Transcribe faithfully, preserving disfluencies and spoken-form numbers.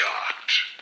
yacht.